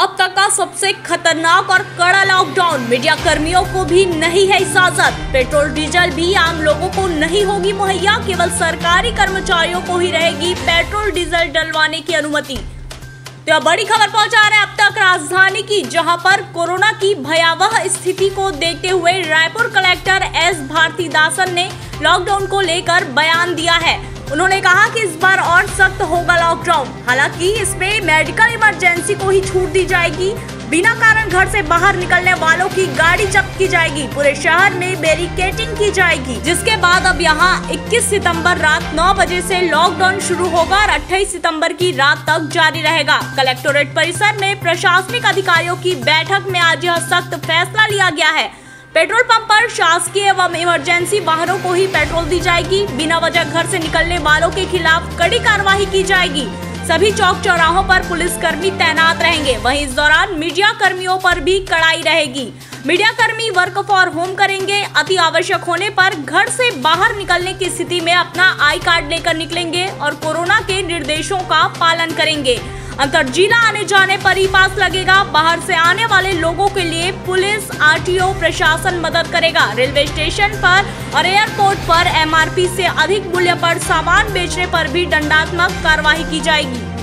अब तक का सबसे खतरनाक और कड़ा लॉकडाउन, मीडिया कर्मियों को भी नहीं है इजाजत, पेट्रोल डीजल भी आम लोगों को नहीं होगी मुहैया, केवल सरकारी कर्मचारियों को ही रहेगी पेट्रोल डीजल डलवाने की अनुमति। तो बड़ी खबर पहुंचा रहे हैं अब तक राजधानी की, जहां पर कोरोना की भयावह स्थिति को देखते हुए रायपुर कलेक्टर एस भारती दासन ने लॉकडाउन को लेकर बयान दिया है। उन्होंने कहा कि इस बार और सख्त होगा लॉकडाउन, हालांकि इसमें मेडिकल इमरजेंसी को ही छूट दी जाएगी, बिना कारण घर से बाहर निकलने वालों की गाड़ी जब्त की जाएगी, पूरे शहर में बैरिकेडिंग की जाएगी, जिसके बाद अब यहां 21 सितंबर रात 9 बजे से लॉकडाउन शुरू होगा और 28 सितंबर की रात तक जारी रहेगा। कलेक्टोरेट परिसर में प्रशासनिक अधिकारियों की बैठक में आज यह सख्त फैसला लिया गया है। पेट्रोल पंप पर शासकीय एवं इमरजेंसी वाहनों को ही पेट्रोल दी जाएगी, बिना वजह घर से निकलने वालों के खिलाफ कड़ी कार्रवाई की जाएगी, सभी चौक चौराहों पर पुलिसकर्मी तैनात रहेंगे। वहीं इस दौरान मीडिया कर्मियों पर भी कड़ाई रहेगी, मीडिया कर्मी वर्क फॉर होम करेंगे, अति आवश्यक होने पर घर से बाहर निकलने की स्थिति में अपना आई कार्ड लेकर निकलेंगे और कोरोना के निर्देशों का पालन करेंगे, अंतर जिला आने जाने पर ही पास लगेगा, बाहर से आने वाले लोगों के लिए पुलिस आरटीओ प्रशासन मदद करेगा, रेलवे स्टेशन पर और एयरपोर्ट पर एमआरपी से अधिक मूल्य पर सामान बेचने पर भी दंडात्मक कार्रवाई की जाएगी।